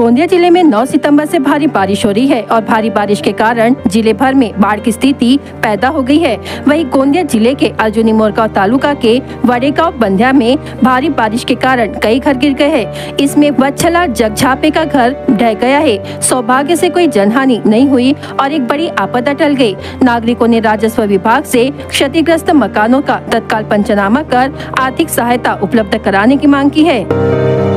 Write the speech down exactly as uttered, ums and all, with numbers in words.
गोंदिया जिले में नौ सितंबर से भारी बारिश हो रही है और भारी बारिश के कारण जिले भर में बाढ़ की स्थिति पैदा हो गई है। वहीं गोंदिया जिले के अर्जुनमुरका तालुका के वडेगांव बंध्या में भारी बारिश के कारण कई घर गिर गए हैं। इसमें वछला जगछापे का घर ढह गया है। सौभाग्य से कोई जनहानि नहीं हुई और एक बड़ी आपदा टल गयी। नागरिकों ने राजस्व विभाग से क्षतिग्रस्त मकानों का तत्काल पंचनामा कर आर्थिक सहायता उपलब्ध कराने की मांग की है।